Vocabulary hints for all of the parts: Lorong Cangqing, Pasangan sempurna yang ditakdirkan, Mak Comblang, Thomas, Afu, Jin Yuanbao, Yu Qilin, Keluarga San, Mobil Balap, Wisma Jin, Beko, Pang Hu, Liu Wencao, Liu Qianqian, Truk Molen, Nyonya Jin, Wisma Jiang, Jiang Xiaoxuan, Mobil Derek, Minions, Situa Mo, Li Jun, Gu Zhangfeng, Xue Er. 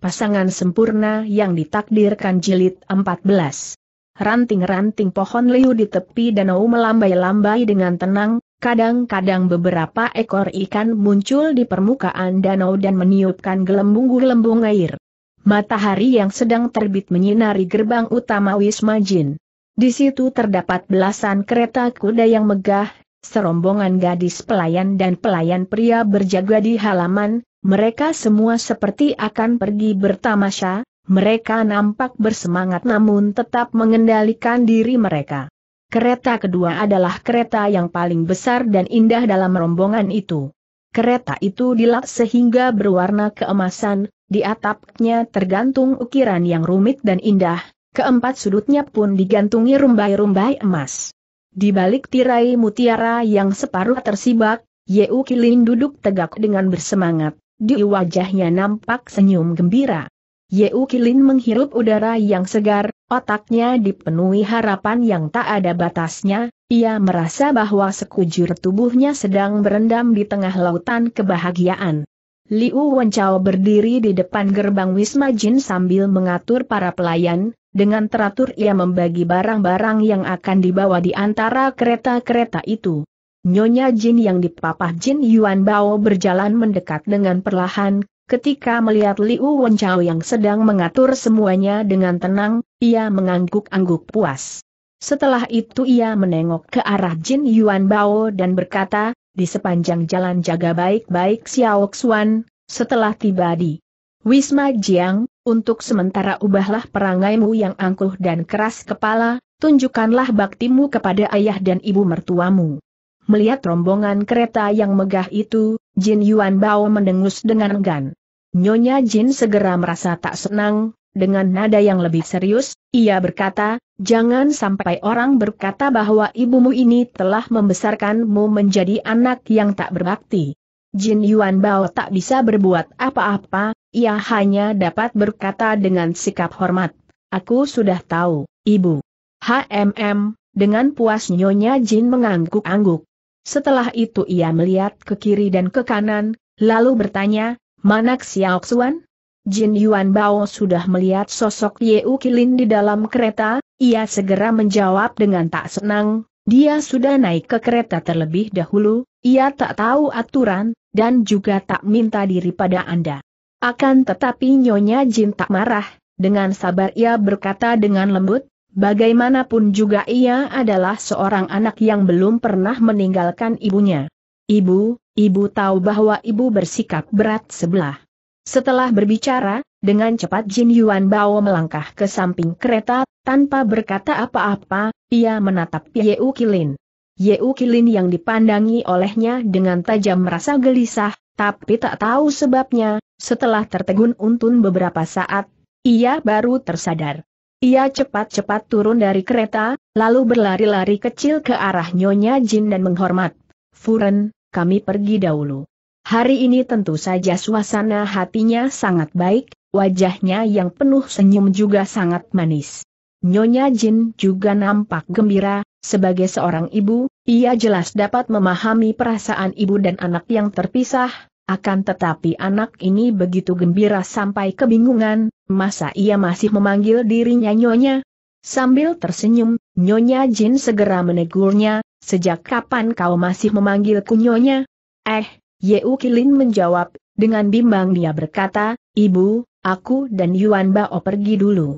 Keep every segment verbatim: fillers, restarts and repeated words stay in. Pasangan sempurna yang ditakdirkan jilid empat belas. Ranting-ranting pohon liu di tepi danau melambai-lambai dengan tenang, kadang-kadang beberapa ekor ikan muncul di permukaan danau dan meniupkan gelembung-gelembung air. Matahari yang sedang terbit menyinari gerbang utama Wisma Jin. Di situ terdapat belasan kereta kuda yang megah, serombongan gadis pelayan dan pelayan pria berjaga di halaman, mereka semua seperti akan pergi bertamasya. Mereka nampak bersemangat namun tetap mengendalikan diri mereka. Kereta kedua adalah kereta yang paling besar dan indah dalam rombongan itu. Kereta itu dilap sehingga berwarna keemasan, di atapnya tergantung ukiran yang rumit dan indah, keempat sudutnya pun digantungi rumbai-rumbai emas. Di balik tirai mutiara yang separuh tersibak, Yu Qilin duduk tegak dengan bersemangat, di wajahnya nampak senyum gembira. Yu Qilin menghirup udara yang segar, otaknya dipenuhi harapan yang tak ada batasnya, ia merasa bahwa sekujur tubuhnya sedang berendam di tengah lautan kebahagiaan. Liu Wencao berdiri di depan gerbang Wisma Jin sambil mengatur para pelayan, dengan teratur ia membagi barang-barang yang akan dibawa di antara kereta-kereta itu. Nyonya Jin yang dipapah Jin Yuanbao berjalan mendekat dengan perlahan. Ketika melihat Liu Wencao yang sedang mengatur semuanya dengan tenang, ia mengangguk-angguk puas. Setelah itu ia menengok ke arah Jin Yuanbao dan berkata, di sepanjang jalan jaga baik-baik Xiaoxuan, setelah tiba di Wisma Jiang, untuk sementara ubahlah perangaimu yang angkuh dan keras kepala, tunjukkanlah baktimu kepada ayah dan ibu mertuamu. Melihat rombongan kereta yang megah itu, Jin Yuanbao mendengus dengan enggan. Nyonya Jin segera merasa tak senang, dengan nada yang lebih serius, ia berkata, jangan sampai orang berkata bahwa ibumu ini telah membesarkanmu menjadi anak yang tak berbakti. Jin Yuanbao tak bisa berbuat apa-apa, ia hanya dapat berkata dengan sikap hormat, aku sudah tahu, ibu. Hmm, dengan puas Nyonya Jin mengangguk-angguk. Setelah itu ia melihat ke kiri dan ke kanan, lalu bertanya, mana Xiaoxuan? Jin Yuanbao sudah melihat sosok Yu Qilin di dalam kereta, ia segera menjawab dengan tak senang, dia sudah naik ke kereta terlebih dahulu, ia tak tahu aturan, dan juga tak minta diri pada Anda. Akan tetapi Nyonya Jin tak marah, dengan sabar ia berkata dengan lembut, bagaimanapun juga ia adalah seorang anak yang belum pernah meninggalkan ibunya. Ibu, ibu tahu bahwa ibu bersikap berat sebelah. Setelah berbicara, dengan cepat Jin Yuanbao melangkah ke samping kereta, tanpa berkata apa-apa, ia menatap Yu Qilin. Yu Qilin yang dipandangi olehnya dengan tajam merasa gelisah, tapi tak tahu sebabnya, setelah tertegun-untun beberapa saat, ia baru tersadar. Ia cepat-cepat turun dari kereta, lalu berlari-lari kecil ke arah Nyonya Jin dan menghormat. Furen, kami pergi dahulu. Hari ini tentu saja suasana hatinya sangat baik, wajahnya yang penuh senyum juga sangat manis. Nyonya Jin juga nampak gembira, sebagai seorang ibu, ia jelas dapat memahami perasaan ibu dan anak yang terpisah, akan tetapi anak ini begitu gembira sampai kebingungan, masa ia masih memanggil dirinya Nyonya? Sambil tersenyum, Nyonya Jin segera menegurnya, sejak kapan kau masih memanggilku Nyonya? Eh, Yu Qilin menjawab, dengan bimbang dia berkata, ibu, aku dan Yuanbao pergi dulu.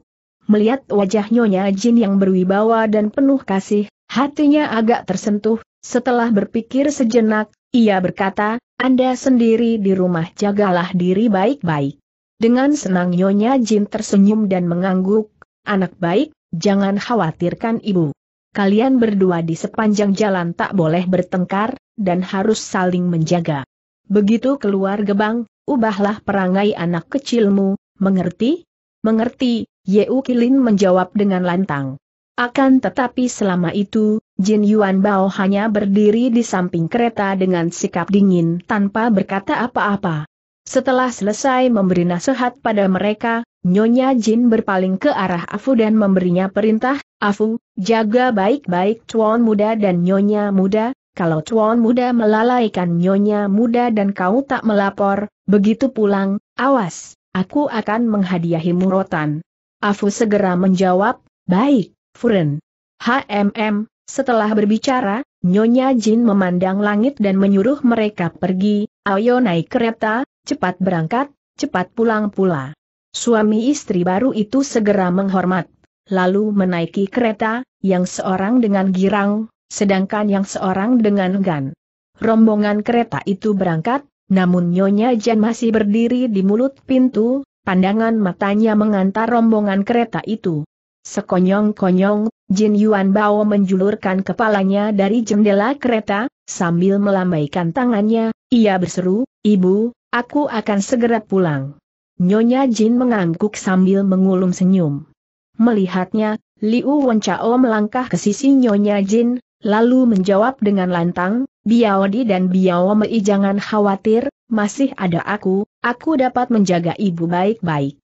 Melihat wajah Nyonya Jin yang berwibawa dan penuh kasih, hatinya agak tersentuh, setelah berpikir sejenak, ia berkata, Anda sendiri di rumah jagalah diri baik-baik. Dengan senang Nyonya Jin tersenyum dan mengangguk, anak baik, jangan khawatirkan ibu. Kalian berdua di sepanjang jalan tak boleh bertengkar, dan harus saling menjaga. Begitu keluar gebang, ubahlah perangai anak kecilmu, mengerti? Mengerti, Yu Qilin menjawab dengan lantang. Akan tetapi selama itu, Jin Yuanbao hanya berdiri di samping kereta dengan sikap dingin tanpa berkata apa-apa. Setelah selesai memberi nasihat pada mereka, Nyonya Jin berpaling ke arah Afu dan memberinya perintah, Afu, jaga baik-baik tuan muda dan nyonya muda, kalau tuan muda melalaikan nyonya muda dan kau tak melapor, begitu pulang, awas, aku akan menghadiahimu rotan. Afu segera menjawab, baik, Furen. Hmm, setelah berbicara, Nyonya Jin memandang langit dan menyuruh mereka pergi, ayo naik kereta, cepat berangkat, cepat pulang pula. Suami istri baru itu segera menghormat, lalu menaiki kereta, yang seorang dengan girang, sedangkan yang seorang dengan enggan. Rombongan kereta itu berangkat, namun Nyonya Jin masih berdiri di mulut pintu, pandangan matanya mengantar rombongan kereta itu. Sekonyong-konyong, Jin Yuanbao menjulurkan kepalanya dari jendela kereta, sambil melambaikan tangannya, ia berseru, Ibu, aku akan segera pulang. Nyonya Jin mengangguk sambil mengulum senyum. Melihatnya, Liu Wencao melangkah ke sisi Nyonya Jin, lalu menjawab dengan lantang, Biaodi dan Biaomei jangan khawatir, masih ada aku, aku dapat menjaga ibu baik-baik.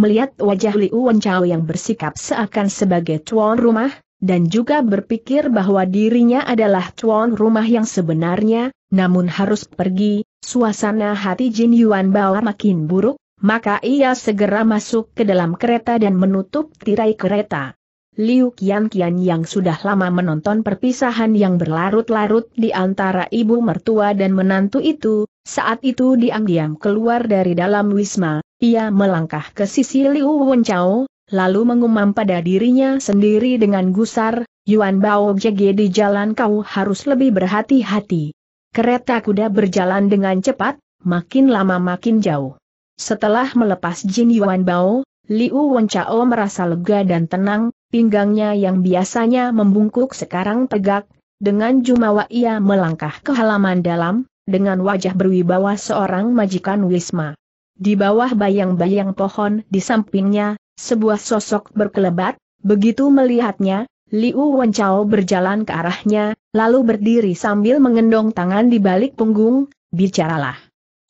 Melihat wajah Liu Wencao yang bersikap seakan sebagai tuan rumah, dan juga berpikir bahwa dirinya adalah tuan rumah yang sebenarnya, namun harus pergi, suasana hati Jin Yuanbao makin buruk. Maka ia segera masuk ke dalam kereta dan menutup tirai kereta. Liu Qianqian yang sudah lama menonton perpisahan yang berlarut-larut di antara ibu mertua dan menantu itu, saat itu diam-diam keluar dari dalam wisma, ia melangkah ke sisi Liu Wencao, lalu mengumam pada dirinya sendiri dengan gusar, Yuanbao jaga di jalan kau harus lebih berhati-hati. Kereta kuda berjalan dengan cepat, makin lama makin jauh. Setelah melepas Jin Yuanbao, Liu Wencao merasa lega dan tenang, pinggangnya yang biasanya membungkuk sekarang tegak, dengan jumawa ia melangkah ke halaman dalam, dengan wajah berwibawa seorang majikan wisma. Di bawah bayang-bayang pohon di sampingnya, sebuah sosok berkelebat, begitu melihatnya, Liu Wencao berjalan ke arahnya, lalu berdiri sambil mengendong tangan di balik punggung, bicaralah.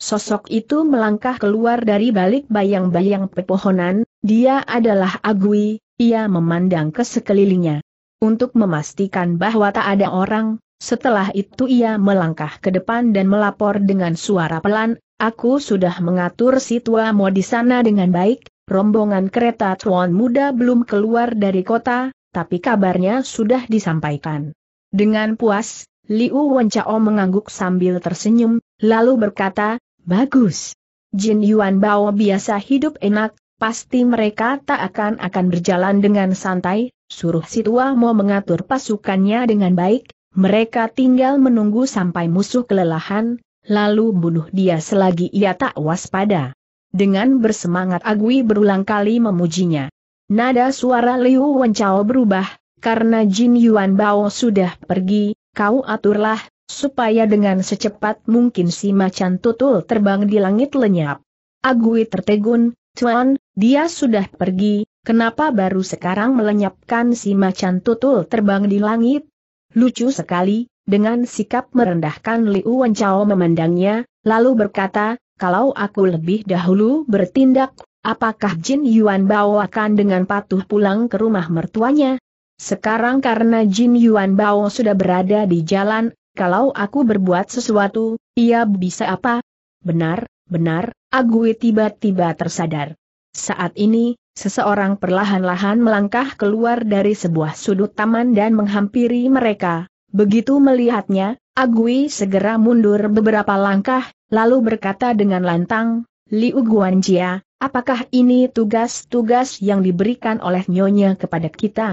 Sosok itu melangkah keluar dari balik bayang-bayang pepohonan, dia adalah Agui, ia memandang ke sekelilingnya. Untuk memastikan bahwa tak ada orang, setelah itu ia melangkah ke depan dan melapor dengan suara pelan, aku sudah mengatur Situa Mo di sana dengan baik, rombongan kereta tuan muda belum keluar dari kota, tapi kabarnya sudah disampaikan. Dengan puas, Liu Wencao mengangguk sambil tersenyum, lalu berkata, bagus. Jin Yuanbao biasa hidup enak, pasti mereka tak akan akan berjalan dengan santai, suruh Situa Mo mengatur pasukannya dengan baik, mereka tinggal menunggu sampai musuh kelelahan, lalu bunuh dia selagi ia tak waspada. Dengan bersemangat Agui berulang kali memujinya. Nada suara Liu Wencao berubah, karena Jin Yuanbao sudah pergi, kau aturlah, supaya dengan secepat mungkin si macan tutul terbang di langit lenyap. Agui tertegun, Tuan, dia sudah pergi, kenapa baru sekarang melenyapkan si macan tutul terbang di langit? Lucu sekali, dengan sikap merendahkan Liu Wencao memandangnya, lalu berkata, kalau aku lebih dahulu bertindak, apakah Jin Yuanbao akan dengan patuh pulang ke rumah mertuanya? Sekarang karena Jin Yuanbao sudah berada di jalan, kalau aku berbuat sesuatu, ia bisa apa? Benar, benar, Agui tiba-tiba tersadar. Saat ini, seseorang perlahan-lahan melangkah keluar dari sebuah sudut taman dan menghampiri mereka. Begitu melihatnya, Agui segera mundur beberapa langkah, lalu berkata dengan lantang, Liu Guanjia, apakah ini tugas-tugas yang diberikan oleh Nyonya kepada kita?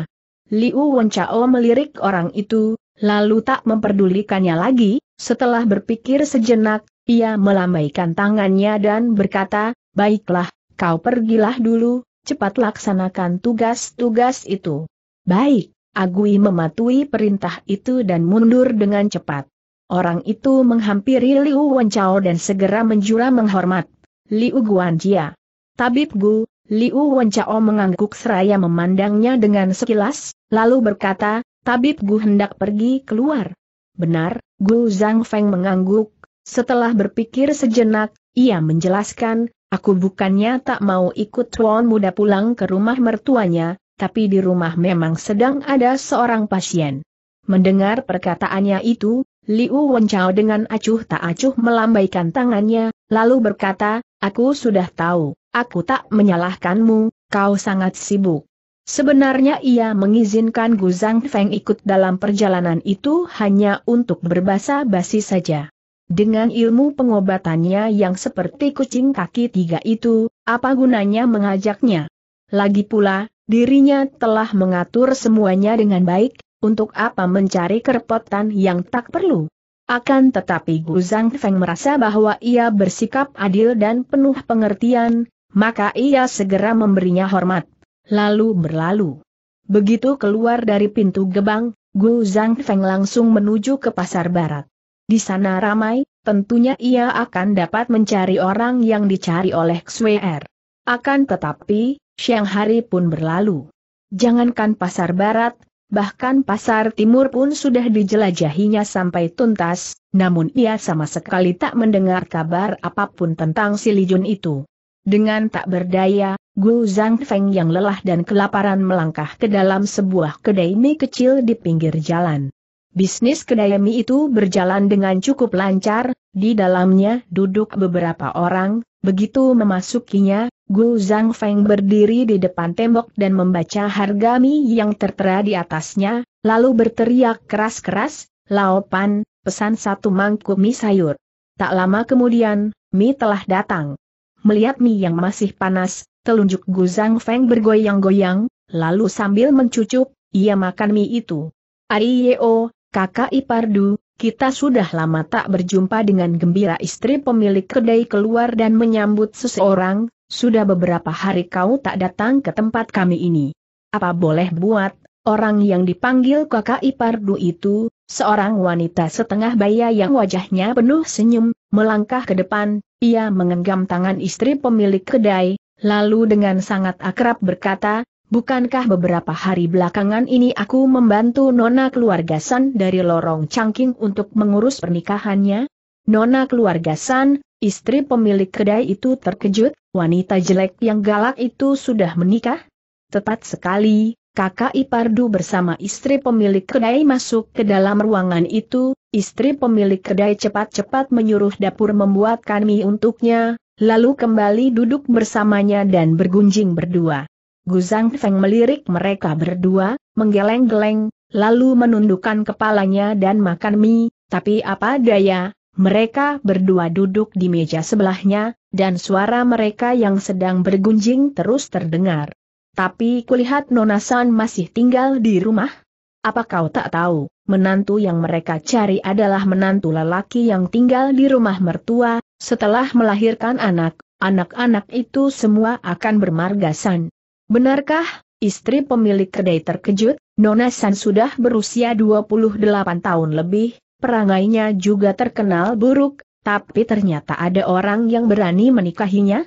Liu Wencao melirik orang itu, lalu tak memperdulikannya lagi, setelah berpikir sejenak, ia melambaikan tangannya dan berkata, baiklah, kau pergilah dulu, cepat laksanakan tugas-tugas itu. Baik, Agui mematuhi perintah itu dan mundur dengan cepat. Orang itu menghampiri Liu Wencao dan segera menjura menghormat. Liu Guanjia. Tabib Gu, Liu Wencao mengangguk seraya memandangnya dengan sekilas, lalu berkata, Tabib Gu hendak pergi keluar. Benar, Gu Zhangfeng mengangguk. Setelah berpikir sejenak, ia menjelaskan, aku bukannya tak mau ikut tuan muda pulang ke rumah mertuanya, tapi di rumah memang sedang ada seorang pasien. Mendengar perkataannya itu, Liu Wencao dengan acuh tak acuh melambaikan tangannya, lalu berkata, aku sudah tahu. Aku tak menyalahkanmu, kau sangat sibuk. Sebenarnya ia mengizinkan Gu Zhangfeng ikut dalam perjalanan itu hanya untuk berbasa-basi saja. Dengan ilmu pengobatannya yang seperti kucing kaki tiga itu, apa gunanya mengajaknya? Lagi pula, dirinya telah mengatur semuanya dengan baik, untuk apa mencari kerepotan yang tak perlu? Akan tetapi Gu Zhangfeng merasa bahwa ia bersikap adil dan penuh pengertian, maka ia segera memberinya hormat. Lalu berlalu. Begitu keluar dari pintu gebang, Gu Zhangfeng langsung menuju ke pasar barat. Di sana ramai, tentunya ia akan dapat mencari orang yang dicari oleh Xue Er. Akan tetapi, siang hari pun berlalu. Jangankan pasar barat, bahkan pasar timur pun sudah dijelajahinya sampai tuntas, namun ia sama sekali tak mendengar kabar apapun tentang si Li Jun itu. Dengan tak berdaya, Gu Zhangfeng yang lelah dan kelaparan melangkah ke dalam sebuah kedai mie kecil di pinggir jalan. Bisnis kedai mie itu berjalan dengan cukup lancar, di dalamnya duduk beberapa orang. Begitu memasukinya, Gu Zhangfeng berdiri di depan tembok dan membaca harga mie yang tertera di atasnya, lalu berteriak keras-keras, "Laopan, pesan satu mangkuk mie sayur." Tak lama kemudian, mie telah datang. Melihat mie yang masih panas, telunjuk Gu Zhangfeng bergoyang-goyang, lalu sambil mencucup, ia makan mie itu. "Aiyo, kakak ipardu, kita sudah lama tak berjumpa." Dengan gembira istri pemilik kedai keluar dan menyambut seseorang, "Sudah beberapa hari kau tak datang ke tempat kami ini. Apa boleh buat, orang yang dipanggil kakak ipardu itu, seorang wanita setengah baya yang wajahnya penuh senyum." Melangkah ke depan, ia menggenggam tangan istri pemilik kedai, lalu dengan sangat akrab berkata, "Bukankah beberapa hari belakangan ini aku membantu Nona Keluarga San dari Lorong Cangqing untuk mengurus pernikahannya?" Nona Keluarga San, istri pemilik kedai itu terkejut, "Wanita jelek yang galak itu sudah menikah?" Tepat sekali, kakak ipardu bersama istri pemilik kedai masuk ke dalam ruangan itu. Istri pemilik kedai cepat-cepat menyuruh dapur membuatkan mie untuknya, lalu kembali duduk bersamanya dan bergunjing berdua. Gu Zhangfeng melirik mereka berdua, menggeleng-geleng, lalu menundukkan kepalanya dan makan mie, tapi apa daya, mereka berdua duduk di meja sebelahnya, dan suara mereka yang sedang bergunjing terus terdengar. "Tapi kulihat Nona San masih tinggal di rumah. Apa kau tak tahu? Menantu yang mereka cari adalah menantu lelaki yang tinggal di rumah mertua. Setelah melahirkan anak, anak-anak itu semua akan bermarga San." "Benarkah?" Istri pemilik kedai terkejut. "Nona San sudah berusia dua puluh delapan tahun lebih, perangainya juga terkenal buruk, tapi ternyata ada orang yang berani menikahinya.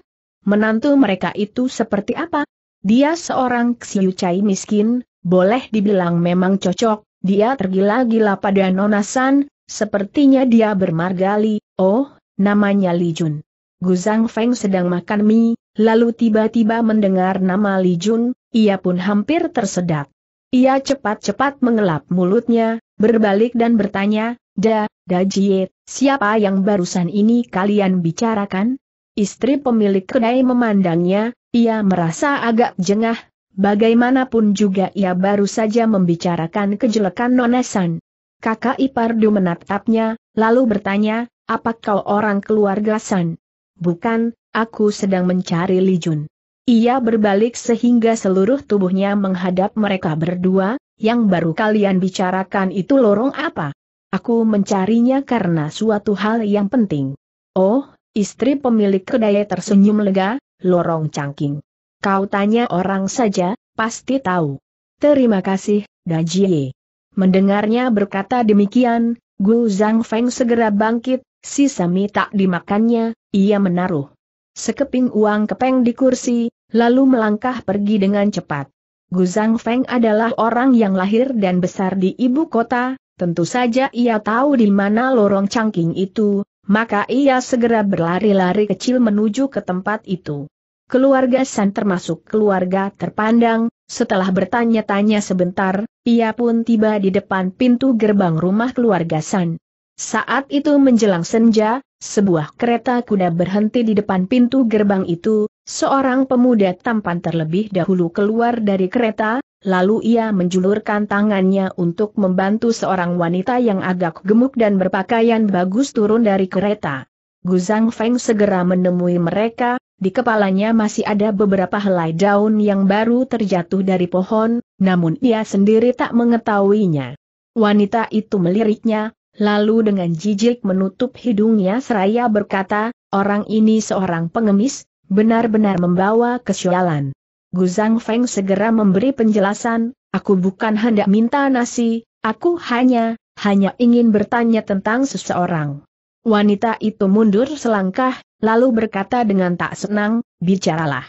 Menantu mereka itu seperti apa?" "Dia seorang ksiucai miskin, boleh dibilang memang cocok. Dia tergila-gila pada Nona San, sepertinya dia bermarga Li, oh, namanya Li Jun." Gu Zhangfeng sedang makan mie, lalu tiba-tiba mendengar nama Li Jun, ia pun hampir tersedak. Ia cepat-cepat mengelap mulutnya, berbalik dan bertanya, "Da, Da Jie, siapa yang barusan ini kalian bicarakan?" Istri pemilik kedai memandangnya, ia merasa agak jengah. Bagaimanapun juga ia baru saja membicarakan kejelekan Nona San. Kakak ipardu menatapnya, lalu bertanya, "Apa kau orang keluarga San?" "Bukan, aku sedang mencari Li Jun." Ia berbalik sehingga seluruh tubuhnya menghadap mereka berdua. "Yang baru kalian bicarakan itu lorong apa?" "Aku mencarinya karena suatu hal yang penting." "Oh," istri pemilik kedai tersenyum lega, "Lorong Cangqing. Kau tanya orang saja, pasti tahu." "Terima kasih, Dajie." Mendengarnya berkata demikian, Gu Zhangfeng segera bangkit, sisa mie tak dimakannya, ia menaruh sekeping uang kepeng di kursi, lalu melangkah pergi dengan cepat. Gu Zhangfeng adalah orang yang lahir dan besar di ibu kota, tentu saja ia tahu di mana lorong Cangqing itu, maka ia segera berlari-lari kecil menuju ke tempat itu. Keluarga San termasuk keluarga terpandang, setelah bertanya-tanya sebentar, ia pun tiba di depan pintu gerbang rumah keluarga San. Saat itu menjelang senja, sebuah kereta kuda berhenti di depan pintu gerbang itu, Seorang pemuda tampan terlebih dahulu keluar dari kereta, lalu ia menjulurkan tangannya untuk membantu seorang wanita yang agak gemuk dan berpakaian bagus turun dari kereta. Gu Zhangfeng segera menemui mereka, di kepalanya masih ada beberapa helai daun yang baru terjatuh dari pohon, namun ia sendiri tak mengetahuinya. Wanita itu meliriknya, lalu dengan jijik menutup hidungnya seraya berkata, "Orang ini seorang pengemis, benar-benar membawa kesialan." Gu Zhangfeng segera memberi penjelasan, "Aku bukan hendak minta nasi, aku hanya, hanya ingin bertanya tentang seseorang." Wanita itu mundur selangkah, lalu berkata dengan tak senang, "Bicaralah."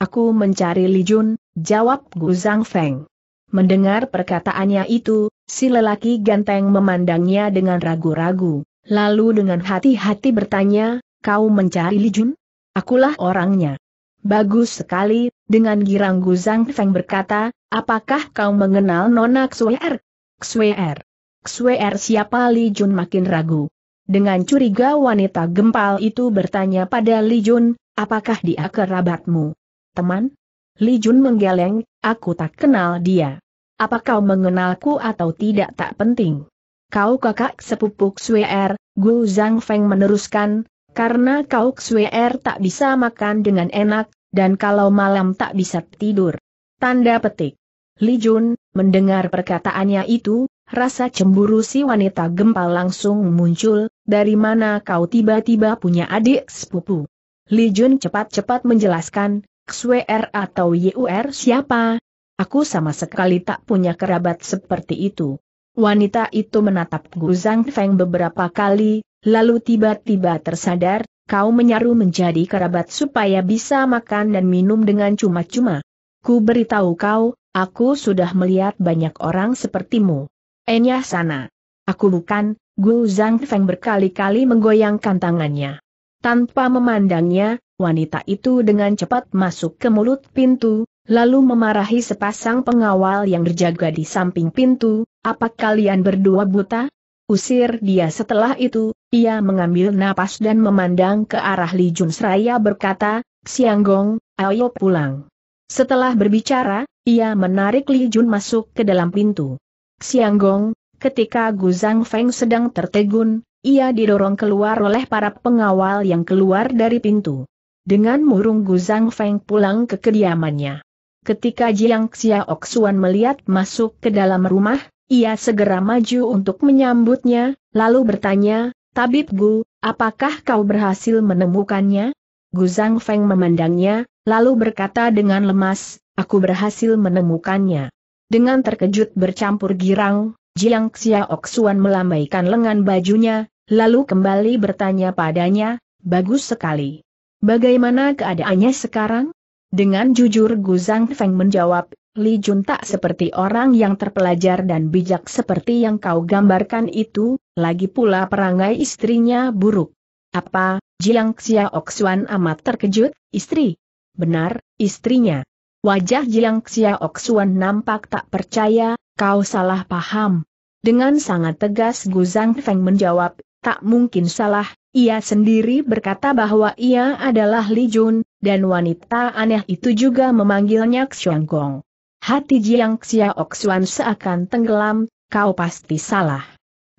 "Aku mencari Li Jun," jawab Gu Zhangfeng. Mendengar perkataannya itu, si lelaki ganteng memandangnya dengan ragu-ragu, lalu dengan hati-hati bertanya, "Kau mencari Li Jun?" "Akulah orangnya." "Bagus sekali," dengan girang Gu Zhangfeng berkata, "Apakah kau mengenal Nona Xue Er?" "Xue Er? Xue Er siapa?" Li Jun makin ragu. Dengan curiga wanita gempal itu bertanya pada Li Jun, "Apakah dia kerabatmu?" "Teman?" Li Jun menggeleng, "Aku tak kenal dia." "Apa kau mengenalku atau tidak tak penting." "Kau kakak sepupu Xue Er," Gu Zhangfeng meneruskan, "karena kau Xue Er tak bisa makan dengan enak, dan kalau malam tak bisa tidur." Tanda petik. Li Jun, mendengar perkataannya itu, rasa cemburu si wanita gempal langsung muncul, "Dari mana kau tiba-tiba punya adik sepupu?" Li Jun cepat-cepat menjelaskan, "Xue Er atau Yu Er siapa? Aku sama sekali tak punya kerabat seperti itu." Wanita itu menatap Gu Zhangfeng beberapa kali, lalu tiba-tiba tersadar, "Kau menyaru menjadi kerabat supaya bisa makan dan minum dengan cuma-cuma. Ku beritahu kau, aku sudah melihat banyak orang sepertimu." "Enyah sana. Aku bukan." Gu Zhangfeng berkali-kali menggoyangkan tangannya. Tanpa memandangnya, wanita itu dengan cepat masuk ke mulut pintu, lalu memarahi sepasang pengawal yang berjaga di samping pintu, "Apa kalian berdua buta? Usir dia!" Setelah itu, ia mengambil napas dan memandang ke arah Li Jun seraya berkata, "Sianggong, ayo pulang." Setelah berbicara, ia menarik Li Jun masuk ke dalam pintu. Sianggong, ketika Gu Zhangfeng sedang tertegun, ia didorong keluar oleh para pengawal yang keluar dari pintu. Dengan murung Gu Zhangfeng pulang ke kediamannya. Ketika Jiang Xiaoxuan melihat masuk ke dalam rumah, ia segera maju untuk menyambutnya, lalu bertanya, "Tabib Gu, apakah kau berhasil menemukannya?" Gu Zhangfeng memandangnya, lalu berkata dengan lemas, "Aku berhasil menemukannya." Dengan terkejut bercampur girang, Jiang Xiaoxuan melambaikan lengan bajunya, lalu kembali bertanya padanya, "Bagus sekali. Bagaimana keadaannya sekarang?" Dengan jujur Gu Zhangfeng menjawab, "Li Jun tak seperti orang yang terpelajar dan bijak seperti yang kau gambarkan itu, lagi pula perangai istrinya buruk." "Apa?" Jiang Xiaoxuan amat terkejut, "Istri?" "Benar, istrinya." Wajah Jiang Xiaoxuan nampak tak percaya, "Kau salah paham." Dengan sangat tegas Gu Zhangfeng menjawab, "Tak mungkin salah, ia sendiri berkata bahwa ia adalah Li Jun, dan wanita aneh itu juga memanggilnya Xianggong." Hati Jiang Xiaoxuan seakan tenggelam, "Kau pasti salah.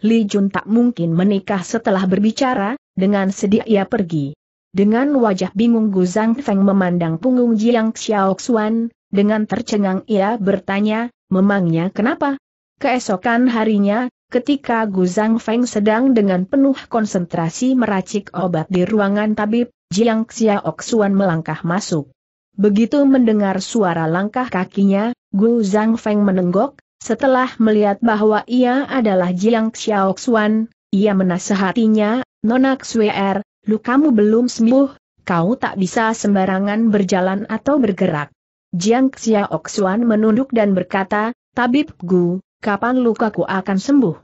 Li Jun tak mungkin menikah." Setelah berbicara, dengan sedih ia pergi. Dengan wajah bingung Gu Zhangfeng memandang punggung Jiang Xiaoxuan, dengan tercengang ia bertanya, "Memangnya kenapa?" Keesokan harinya, ketika Gu Zhangfeng sedang dengan penuh konsentrasi meracik obat di ruangan tabib, Jiang Xiaoxuan melangkah masuk. Begitu mendengar suara langkah kakinya, Gu Zhangfeng menenggok, setelah melihat bahwa ia adalah Jiang Xiaoxuan, ia menasehatinya, "Nona Xue Er, lukamu belum sembuh, kau tak bisa sembarangan berjalan atau bergerak." Jiang Xiaoxuan menunduk dan berkata, "Tabib Gu, kapan lukaku akan sembuh?"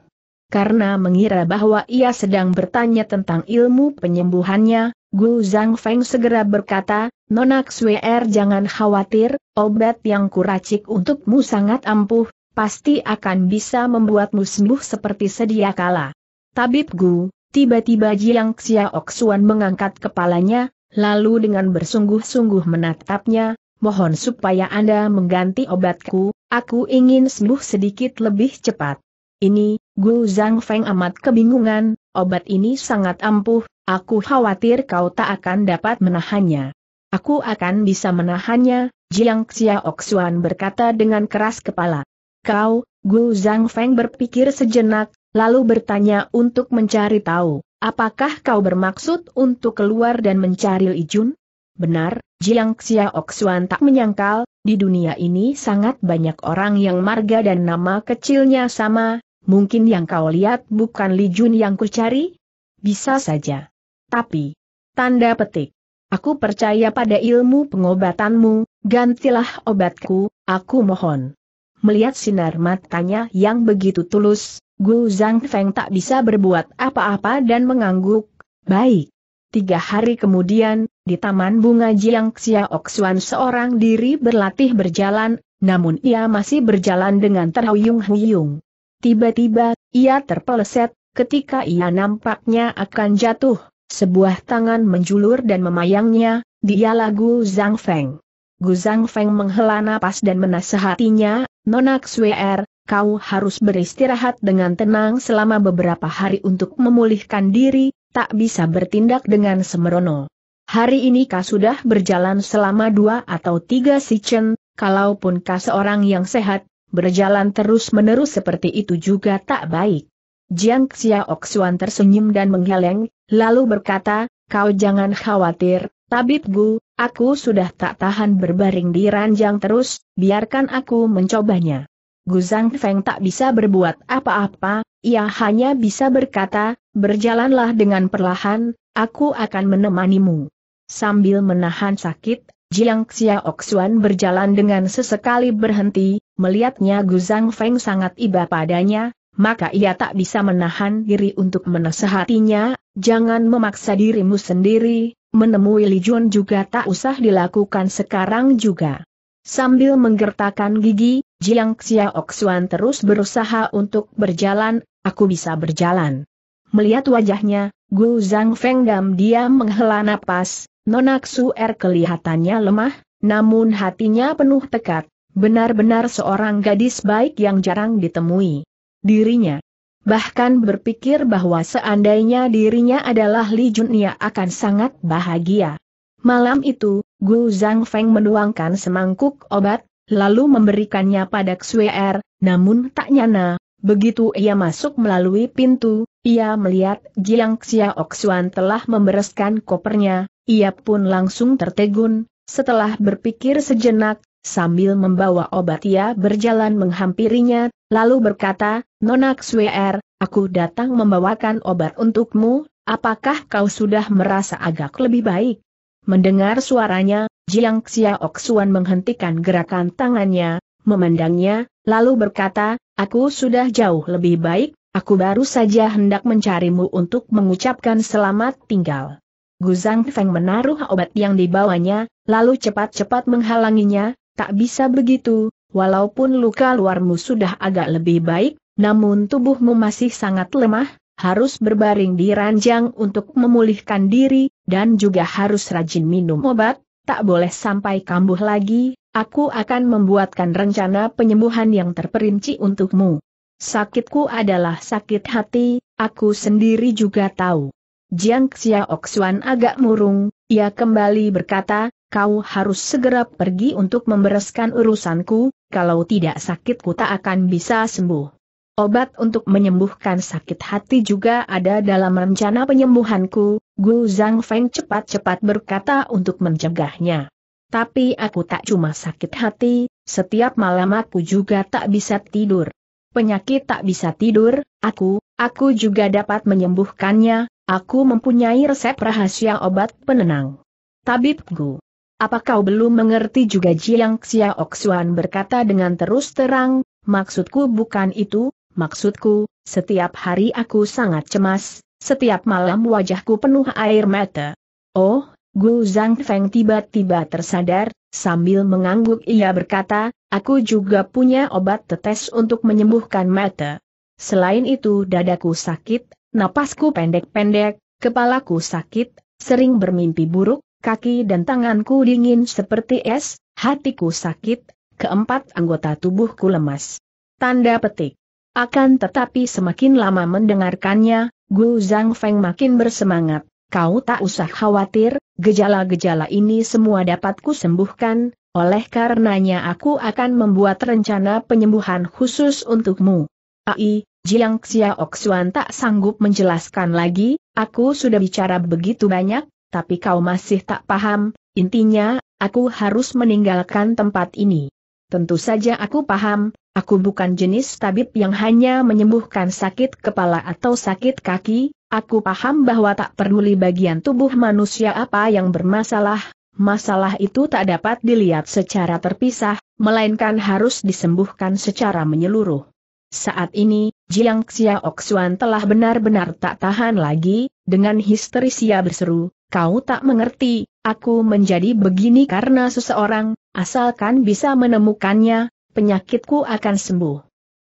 Karena mengira bahwa ia sedang bertanya tentang ilmu penyembuhannya, Gu Zhangfeng segera berkata, "Nona Xue Er jangan khawatir, obat yang kuracik untukmu sangat ampuh, pasti akan bisa membuatmu sembuh seperti sedia kala." "Tabib Gu." Tiba-tiba Jiang Xiaoxuan mengangkat kepalanya, lalu dengan bersungguh-sungguh menatapnya, "Mohon supaya Anda mengganti obatku, aku ingin sembuh sedikit lebih cepat." Ini, Gu Zhangfeng amat kebingungan, obat ini sangat ampuh, aku khawatir kau tak akan dapat menahannya. "Aku akan bisa menahannya," Jiang Xiaoxuan berkata dengan keras kepala. "Kau," Gu Zhangfeng berpikir sejenak, lalu bertanya untuk mencari tahu, "Apakah kau bermaksud untuk keluar dan mencari Li Jun?" Benar, Jiang Xiaoxuan tak menyangkal, di dunia ini sangat banyak orang yang marga dan nama kecilnya sama, mungkin yang kau lihat bukan Li Jun yang kucari? Bisa saja. Tapi, tanda petik, aku percaya pada ilmu pengobatanmu, gantilah obatku, aku mohon. Melihat sinar matanya yang begitu tulus, Gu Zhangfeng tak bisa berbuat apa-apa dan mengangguk, baik. Tiga hari kemudian, di Taman Bunga Jiang Xiaoxuan seorang diri berlatih berjalan, namun ia masih berjalan dengan terhuyung-huyung. Tiba-tiba, ia terpeleset, ketika ia nampaknya akan jatuh, sebuah tangan menjulur dan memayangnya, dialah Gu Zhangfeng. Gu Zhangfeng menghela napas dan menasehatinya, "Nona Xue Er, kau harus beristirahat dengan tenang selama beberapa hari untuk memulihkan diri. Tak bisa bertindak dengan sembrono. Hari ini kau sudah berjalan selama dua atau tiga sichen, kalaupun kau seorang yang sehat, berjalan terus-menerus seperti itu juga tak baik." Jiang Xiaoxuan tersenyum dan menggeleng, lalu berkata, "Kau jangan khawatir, Tabib Gu, aku sudah tak tahan berbaring di ranjang terus, biarkan aku mencobanya." Gu Zhangfeng tak bisa berbuat apa-apa, ia hanya bisa berkata, "Berjalanlah dengan perlahan, aku akan menemanimu." Sambil menahan sakit, Jiang Xiaoxuan berjalan dengan sesekali berhenti, melihatnya Gu Zhangfeng sangat iba padanya, maka ia tak bisa menahan diri untuk menasehatinya, "Jangan memaksa dirimu sendiri, menemui Li Jun juga tak usah dilakukan sekarang juga." Sambil menggertakkan gigi, Jiang Xiaoxuan terus berusaha untuk berjalan, "Aku bisa berjalan." Melihat wajahnya, Gu Zhangfeng diam menghela napas, Nona Xue Er kelihatannya lemah, namun hatinya penuh tekad, benar-benar seorang gadis baik yang jarang ditemui. Dirinya bahkan berpikir bahwa seandainya dirinya adalah Li Jun ia akan sangat bahagia. Malam itu, Gu Zhangfeng menuangkan semangkuk obat, lalu memberikannya pada Xue Er, namun tak nyana. Begitu ia masuk melalui pintu, ia melihat Jiang Xiaoxuan telah membereskan kopernya, ia pun langsung tertegun, setelah berpikir sejenak, sambil membawa obat ia berjalan menghampirinya, lalu berkata, "Nona Xue Er, aku datang membawakan obat untukmu, apakah kau sudah merasa agak lebih baik?" Mendengar suaranya, Jiang Xiaoxuan menghentikan gerakan tangannya, memandangnya, lalu berkata, "Aku sudah jauh lebih baik, aku baru saja hendak mencarimu untuk mengucapkan selamat tinggal." Gu Zhangfeng menaruh obat yang dibawanya, lalu cepat-cepat menghalanginya, "Tak bisa begitu, walaupun luka luarmu sudah agak lebih baik, namun tubuhmu masih sangat lemah, harus berbaring di ranjang untuk memulihkan diri, dan juga harus rajin minum obat, tak boleh sampai kambuh lagi. Aku akan membuatkan rencana penyembuhan yang terperinci untukmu. Sakitku adalah sakit hati, aku sendiri juga tahu." Jiang Xiaoxuan agak murung, ia kembali berkata, "Kau harus segera pergi untuk membereskan urusanku, kalau tidak sakitku tak akan bisa sembuh. Obat untuk menyembuhkan sakit hati juga ada dalam rencana penyembuhanku," Gu Zhangfeng cepat-cepat berkata untuk mencegahnya. "Tapi aku tak cuma sakit hati, setiap malam aku juga tak bisa tidur. Penyakit tak bisa tidur, aku, aku juga dapat menyembuhkannya, aku mempunyai resep rahasia obat penenang. Tabib Gu." "Apa kau belum mengerti juga?" Jiang Xiaoxuan berkata dengan terus terang, "Maksudku bukan itu, maksudku, setiap hari aku sangat cemas, setiap malam wajahku penuh air mata." "Oh." Gu Zhangfeng tiba-tiba tersadar, sambil mengangguk ia berkata, "Aku juga punya obat tetes untuk menyembuhkan mata. Selain itu dadaku sakit, napasku pendek-pendek, kepalaku sakit, sering bermimpi buruk, kaki dan tanganku dingin seperti es, hatiku sakit, keempat anggota tubuhku lemas. Tanda petik. Akan tetapi semakin lama mendengarkannya, Gu Zhangfeng makin bersemangat. Kau tak usah khawatir, gejala-gejala ini semua dapat kusembuhkan, oleh karenanya aku akan membuat rencana penyembuhan khusus untukmu. Ai, Jiang Xiaoxuan tak sanggup menjelaskan lagi, aku sudah bicara begitu banyak, tapi kau masih tak paham, intinya, aku harus meninggalkan tempat ini. Tentu saja aku paham, aku bukan jenis tabib yang hanya menyembuhkan sakit kepala atau sakit kaki, aku paham bahwa tak peduli bagian tubuh manusia apa yang bermasalah, masalah itu tak dapat dilihat secara terpisah, melainkan harus disembuhkan secara menyeluruh. Saat ini, Jiang Xiaoxuan telah benar-benar tak tahan lagi, dengan histeria berseru, kau tak mengerti, aku menjadi begini karena seseorang, asalkan bisa menemukannya, penyakitku akan sembuh.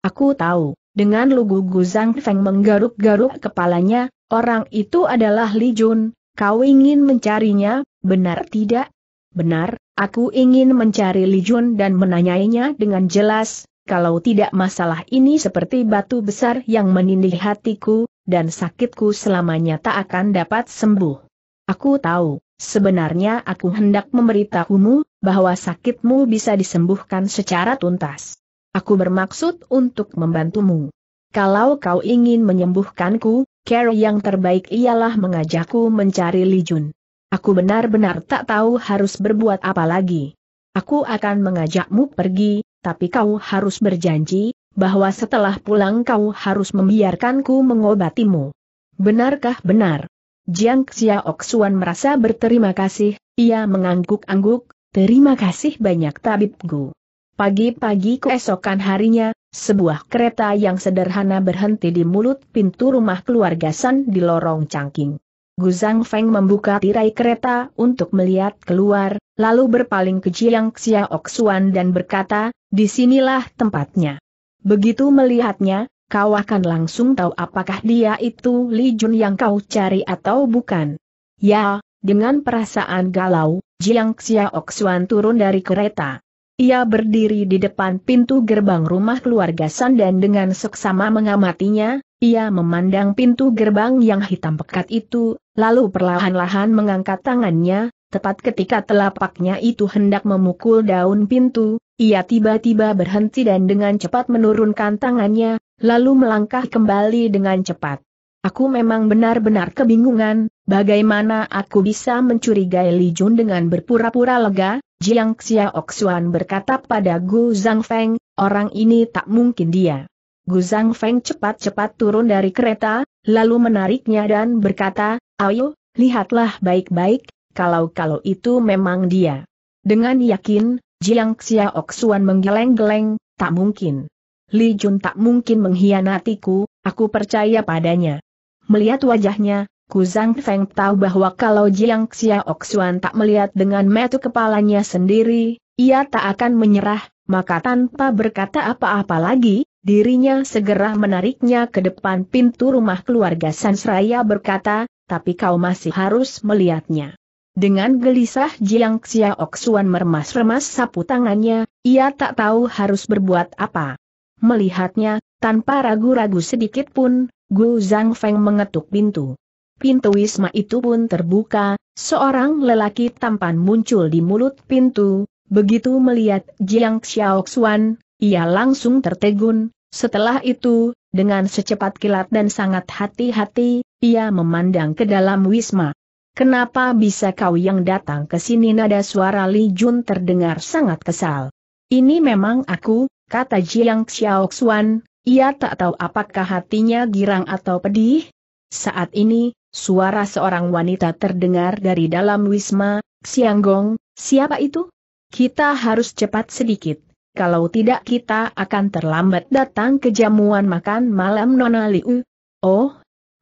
Aku tahu, dengan lugu Gu Zhangfeng menggaruk-garuk kepalanya, orang itu adalah Li Jun, kau ingin mencarinya, benar tidak? Benar, aku ingin mencari Li Jun dan menanyainya dengan jelas, kalau tidak masalah ini seperti batu besar yang menindih hatiku, dan sakitku selamanya tak akan dapat sembuh. Aku tahu, sebenarnya aku hendak memberitahumu, bahwa sakitmu bisa disembuhkan secara tuntas. Aku bermaksud untuk membantumu. Kalau kau ingin menyembuhkanku, cara yang terbaik ialah mengajakku mencari Li Jun. Aku benar-benar tak tahu harus berbuat apa lagi. Aku akan mengajakmu pergi, tapi kau harus berjanji, bahwa setelah pulang kau harus membiarkanku mengobatimu. Benarkah benar? Jiang Xiaoxuan merasa berterima kasih, ia mengangguk-angguk, terima kasih banyak tabibku. Pagi-pagi keesokan harinya, sebuah kereta yang sederhana berhenti di mulut pintu rumah keluarga San di Lorong Cangqing. Gu Zhangfeng membuka tirai kereta untuk melihat keluar, lalu berpaling ke Jiang Xiaoxuan dan berkata, disinilah tempatnya. Begitu melihatnya, kau akan langsung tahu apakah dia itu Li Jun yang kau cari atau bukan. Ya, dengan perasaan galau, Jiang Xiaoxuan turun dari kereta. Ia berdiri di depan pintu gerbang rumah keluarga San dan dengan seksama mengamatinya, ia memandang pintu gerbang yang hitam pekat itu, lalu perlahan-lahan mengangkat tangannya, tepat ketika telapaknya itu hendak memukul daun pintu, ia tiba-tiba berhenti dan dengan cepat menurunkan tangannya. Lalu melangkah kembali dengan cepat. Aku memang benar-benar kebingungan, bagaimana aku bisa mencurigai Li Jun dengan berpura-pura lega, Jiang Xiaoxuan berkata pada Gu Zhangfeng, orang ini tak mungkin dia. Gu Zhangfeng cepat-cepat turun dari kereta, lalu menariknya dan berkata, ayo, lihatlah baik-baik, kalau-kalau itu memang dia. Dengan yakin, Jiang Xiaoxuan menggeleng-geleng, tak mungkin. Li Jun tak mungkin mengkhianatiku, aku percaya padanya. Melihat wajahnya, Gu Zhangfeng tahu bahwa kalau Jiang Xiaoxuan tak melihat dengan mata kepalanya sendiri, ia tak akan menyerah, maka tanpa berkata apa-apa lagi, dirinya segera menariknya ke depan pintu rumah keluarga San seraya berkata, tapi kau masih harus melihatnya. Dengan gelisah Jiang Xiaoxuan meremas-remas sapu tangannya, ia tak tahu harus berbuat apa. Melihatnya, tanpa ragu-ragu sedikit pun, Gu Zhangfeng mengetuk pintu. Pintu wisma itu pun terbuka, seorang lelaki tampan muncul di mulut pintu, begitu melihat Jiang Xiaoxuan, ia langsung tertegun, setelah itu, dengan secepat kilat dan sangat hati-hati, ia memandang ke dalam wisma. Kenapa bisa kau yang datang ke sini? Nada suara Li Jun terdengar sangat kesal. Ini memang aku, kata Jiang Xiaoxuan, ia tak tahu apakah hatinya girang atau pedih. Saat ini, suara seorang wanita terdengar dari dalam wisma, Xianggong, siapa itu? Kita harus cepat sedikit, kalau tidak kita akan terlambat datang ke jamuan makan malam Nona Liu. Oh,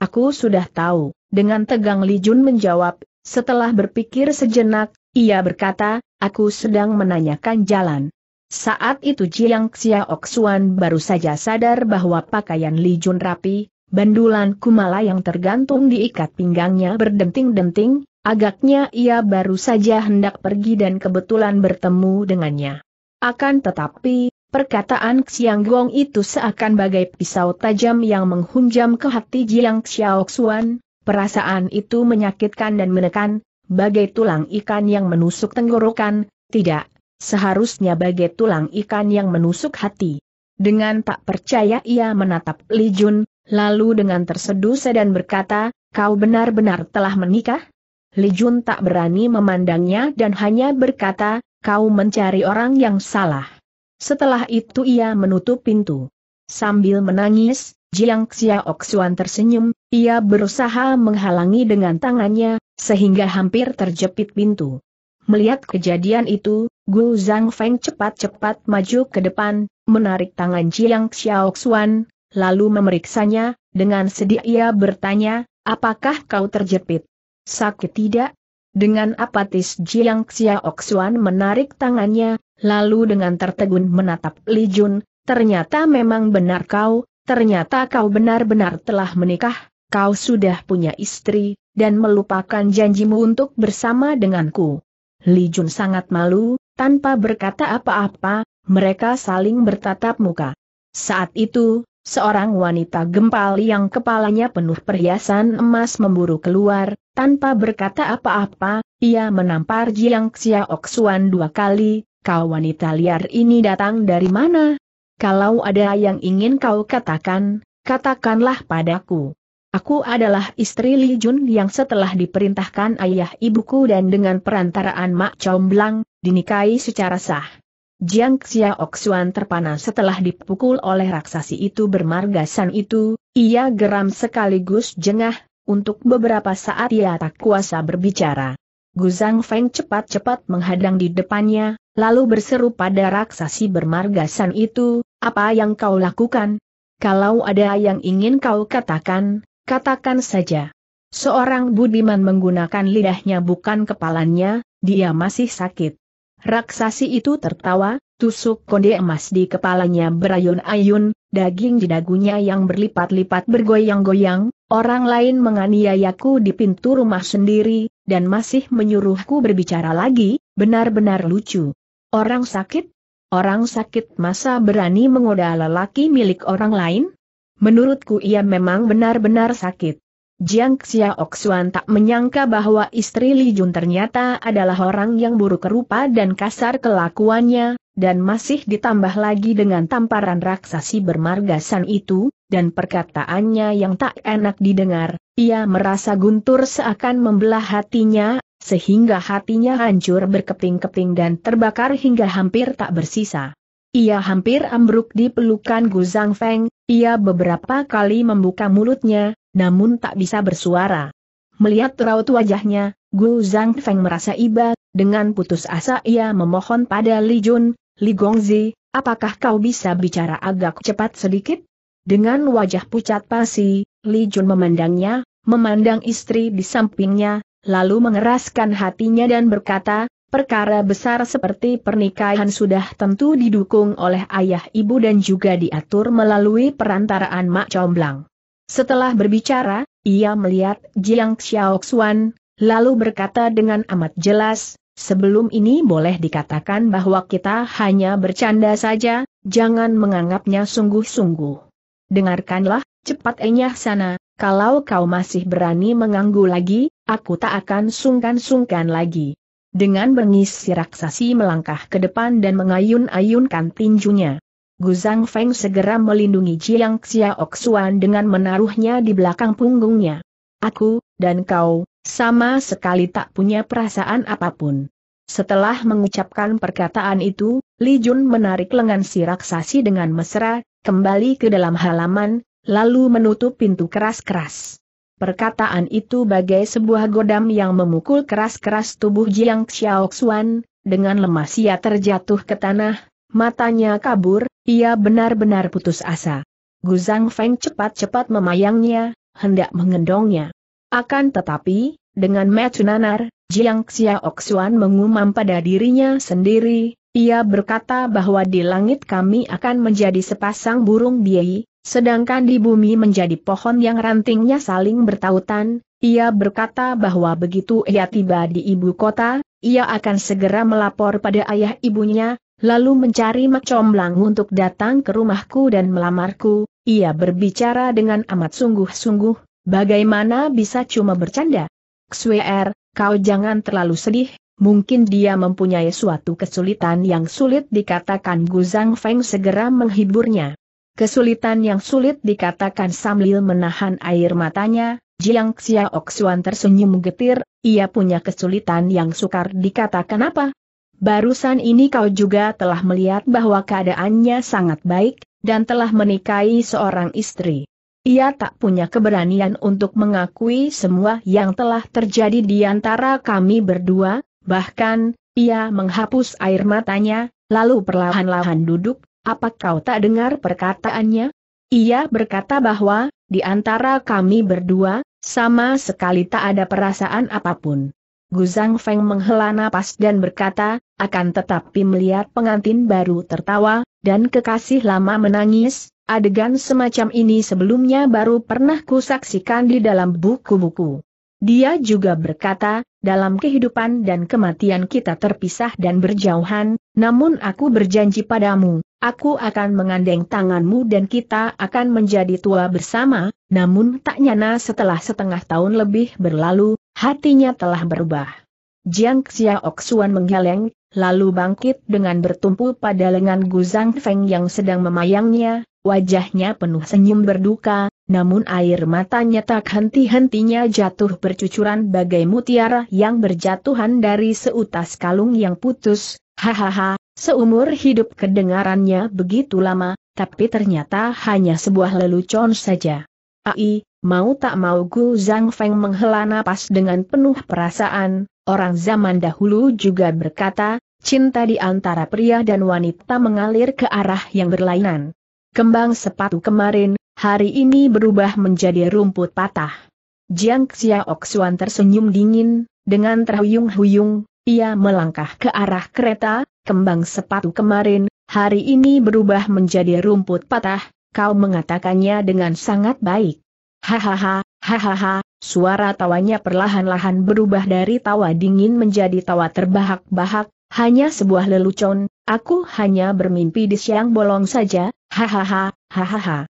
aku sudah tahu, dengan tegang Li Jun menjawab, setelah berpikir sejenak, ia berkata, aku sedang menanyakan jalan. Saat itu Jiang Xiaoxuan baru saja sadar bahwa pakaian Li Jun rapi, bandulan kumala yang tergantung diikat pinggangnya berdenting-denting, Agaknya ia baru saja hendak pergi dan kebetulan bertemu dengannya. Akan tetapi, perkataan Xiang Gong itu seakan bagai pisau tajam yang menghunjam ke hati Jiang Xiaoxuan. Perasaan itu menyakitkan dan menekan, bagai tulang ikan yang menusuk tenggorokan, tidak, seharusnya bagai tulang ikan yang menusuk hati. Dengan tak percaya ia menatap Li Jun, lalu dengan tersedusa dan berkata, "Kau benar-benar telah menikah?" Li Jun tak berani memandangnya dan hanya berkata, "Kau mencari orang yang salah." Setelah itu ia menutup pintu. Sambil menangis, Jiang Xiaoxuan tersenyum, ia berusaha menghalangi dengan tangannya, sehingga hampir terjepit pintu. Melihat kejadian itu, Gu Zhangfeng cepat-cepat maju ke depan, menarik tangan Jiang Xiaoxuan, lalu memeriksanya, dengan sedih ia bertanya, "Apakah kau terjepit? Sakit tidak?" Dengan apatis Jiang Xiaoxuan menarik tangannya, lalu dengan tertegun menatap Li Jun, "Ternyata memang benar kau. Ternyata kau benar-benar telah menikah, kau sudah punya istri, dan melupakan janjimu untuk bersama denganku." Li Jun sangat malu, tanpa berkata apa-apa, mereka saling bertatap muka. Saat itu, seorang wanita gempal yang kepalanya penuh perhiasan emas memburu keluar, tanpa berkata apa-apa, ia menampar Jiang Xiaoxuan dua kali. "Kau wanita liar ini datang dari mana? Kalau ada yang ingin kau katakan, katakanlah padaku. Aku adalah istri Li Jun yang setelah diperintahkan ayah ibuku dan dengan perantaraan Mak Comblang, dinikahi secara sah." Jiang Xiaoxuan terpana setelah dipukul oleh raksasi itu bermargasan itu, ia geram sekaligus jengah, untuk beberapa saat ia tak kuasa berbicara. Gu Zhangfeng cepat-cepat menghadang di depannya, lalu berseru pada raksasi bermargasan itu, "Apa yang kau lakukan? Kalau ada yang ingin kau katakan, katakan saja." Seorang budiman menggunakan lidahnya bukan kepalanya, dia masih sakit. Raksasi itu tertawa, tusuk konde emas di kepalanya berayun-ayun, daging di dagunya yang berlipat-lipat bergoyang-goyang, "Orang lain menganiayaku di pintu rumah sendiri, dan masih menyuruhku berbicara lagi, benar-benar lucu. Orang sakit? Orang sakit masa berani mengoda lelaki milik orang lain? Menurutku ia memang benar-benar sakit." Jiang Xiaoxuan tak menyangka bahwa istri Li Jun ternyata adalah orang yang buruk rupa dan kasar kelakuannya, dan masih ditambah lagi dengan tamparan raksasi bermargasan itu, dan perkataannya yang tak enak didengar, ia merasa guntur seakan membelah hatinya, sehingga hatinya hancur berkeping-keping dan terbakar hingga hampir tak bersisa. Ia hampir ambruk di pelukan Gu Zhangfeng, ia beberapa kali membuka mulutnya, namun tak bisa bersuara. Melihat raut wajahnya, Gu Zhangfeng merasa iba, dengan putus asa ia memohon pada Li Jun, "Li Gongzi, apakah kau bisa bicara agak cepat sedikit?" Dengan wajah pucat pasi, Li Jun memandangnya, memandang istri di sampingnya, lalu mengeraskan hatinya dan berkata, "Perkara besar seperti pernikahan sudah tentu didukung oleh ayah ibu dan juga diatur melalui perantaraan Mak Comblang." Setelah berbicara, ia melihat Jiang Xiaoxuan, lalu berkata dengan amat jelas, "Sebelum ini boleh dikatakan bahwa kita hanya bercanda saja, jangan menganggapnya sungguh-sungguh. Dengarkanlah, cepat enyah sana. Kalau kau masih berani mengganggu lagi, aku tak akan sungkan-sungkan lagi." Dengan bengis si raksasi melangkah ke depan dan mengayun-ayunkan tinjunya. Gu Zhangfeng segera melindungi Jiang Xiaoxuan dengan menaruhnya di belakang punggungnya. "Aku, dan kau, sama sekali tak punya perasaan apapun." Setelah mengucapkan perkataan itu, Li Jun menarik lengan si raksasi dengan mesra, kembali ke dalam halaman, lalu menutup pintu keras-keras. Perkataan itu bagai sebuah godam yang memukul keras-keras tubuh Jiang Xiaoxuan, dengan lemas ia terjatuh ke tanah, matanya kabur, ia benar-benar putus asa. Gu Zhangfeng cepat-cepat memayangnya, hendak mengendongnya. Akan tetapi, dengan mata nanar, Jiang Xiaoxuan mengumam pada dirinya sendiri, ia berkata bahwa di langit kami akan menjadi sepasang burung biai, sedangkan di bumi menjadi pohon yang rantingnya saling bertautan. Ia berkata bahwa begitu ia tiba di ibu kota, ia akan segera melapor pada ayah ibunya, lalu mencari Mak Comblang untuk datang ke rumahku dan melamarku. Ia berbicara dengan amat sungguh-sungguh, bagaimana bisa cuma bercanda? Xue Er, kau jangan terlalu sedih. Mungkin dia mempunyai suatu kesulitan yang sulit dikatakan. Gu Zhangfeng segera menghiburnya. Kesulitan yang sulit dikatakan. Sambil menahan air matanya, Jiang Xiaoxuan tersenyum getir. Ia punya kesulitan yang sukar dikatakan apa? Barusan ini kau juga telah melihat bahwa keadaannya sangat baik, dan telah menikahi seorang istri. Ia tak punya keberanian untuk mengakui semua yang telah terjadi di antara kami berdua. Bahkan, ia menghapus air matanya, lalu perlahan-lahan duduk. Apa kau tak dengar perkataannya? Ia berkata bahwa, di antara kami berdua, sama sekali tak ada perasaan apapun. Gu Zhangfeng menghela napas dan berkata, akan tetapi melihat pengantin baru tertawa, dan kekasih lama menangis, adegan semacam ini sebelumnya baru pernah kusaksikan di dalam buku-buku. Dia juga berkata, dalam kehidupan dan kematian kita terpisah dan berjauhan, namun aku berjanji padamu, aku akan mengandeng tanganmu dan kita akan menjadi tua bersama. Namun tak nyana setelah setengah tahun lebih berlalu, hatinya telah berubah. Jiang Xiaoxuan menggeleng, lalu bangkit dengan bertumpu pada lengan Gu Zhangfeng yang sedang memayangnya, wajahnya penuh senyum berduka. Namun air matanya tak henti-hentinya jatuh bercucuran bagai mutiara yang berjatuhan dari seutas kalung yang putus. Hahaha, seumur hidup kedengarannya begitu lama, tapi ternyata hanya sebuah lelucon saja. Ai, mau tak mau Gu Zhangfeng menghela napas dengan penuh perasaan. Orang zaman dahulu juga berkata, cinta di antara pria dan wanita mengalir ke arah yang berlainan. Kembang sepatu kemarin, hari ini berubah menjadi rumput patah. Jiang Xiaoxuan tersenyum dingin, dengan terhuyung-huyung, ia melangkah ke arah kereta. Kembang sepatu kemarin, hari ini berubah menjadi rumput patah, kau mengatakannya dengan sangat baik. Hahaha, hahaha, suara tawanya perlahan-lahan berubah dari tawa dingin menjadi tawa terbahak-bahak, hanya sebuah lelucon, aku hanya bermimpi di siang bolong saja, hahaha, hahaha.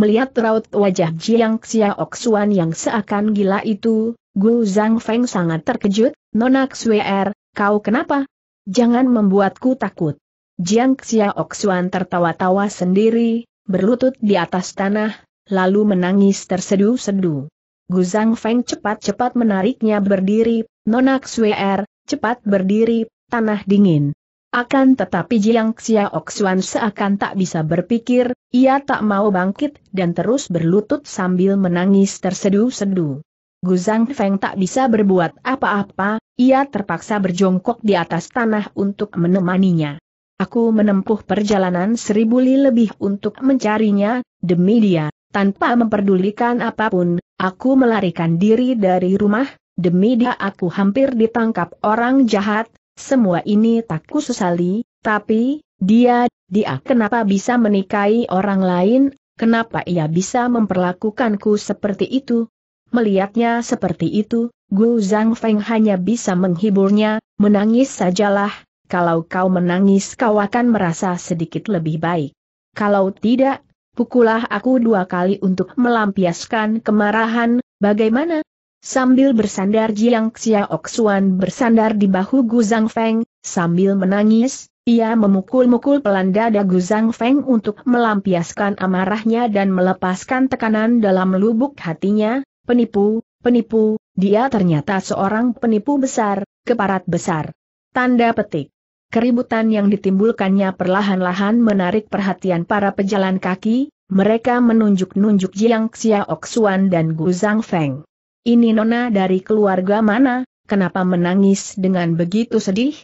Melihat raut wajah Jiang Xiaoxuan yang seakan gila itu, Gu Zhangfeng sangat terkejut. Nona Xue Er, kau kenapa? Jangan membuatku takut. Jiang Xiaoxuan tertawa-tawa sendiri, berlutut di atas tanah, lalu menangis tersedu-sedu. Gu Zhangfeng cepat-cepat menariknya berdiri. Nona Xue Er, cepat berdiri, tanah dingin. Akan tetapi Jiang Xiaoxuan seakan tak bisa berpikir, ia tak mau bangkit dan terus berlutut sambil menangis tersedu-sedu. Gu Zhangfeng tak bisa berbuat apa-apa, ia terpaksa berjongkok di atas tanah untuk menemaninya. Aku menempuh perjalanan seribu li lebih untuk mencarinya, demi dia, tanpa memperdulikan apapun, aku melarikan diri dari rumah, demi dia aku hampir ditangkap orang jahat. Semua ini tak kusesali, tapi, dia, dia kenapa bisa menikahi orang lain, kenapa ia bisa memperlakukanku seperti itu? Melihatnya seperti itu, Gu Zhangfeng hanya bisa menghiburnya, menangis sajalah, kalau kau menangis kau akan merasa sedikit lebih baik. Kalau tidak, pukullah aku dua kali untuk melampiaskan kemarahan, bagaimana? Sambil bersandar Jiang Xiaoxuan bersandar di bahu Gu Zhangfeng, sambil menangis, ia memukul-mukul pelan dada Gu Zhangfeng untuk melampiaskan amarahnya dan melepaskan tekanan dalam lubuk hatinya. Penipu, penipu, dia ternyata seorang penipu besar, keparat besar. Tanda petik. Keributan yang ditimbulkannya perlahan-lahan menarik perhatian para pejalan kaki, mereka menunjuk-nunjuk Jiang Xiaoxuan dan Gu Zhangfeng. Ini nona dari keluarga mana, kenapa menangis dengan begitu sedih?